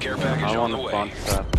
Care package on the way.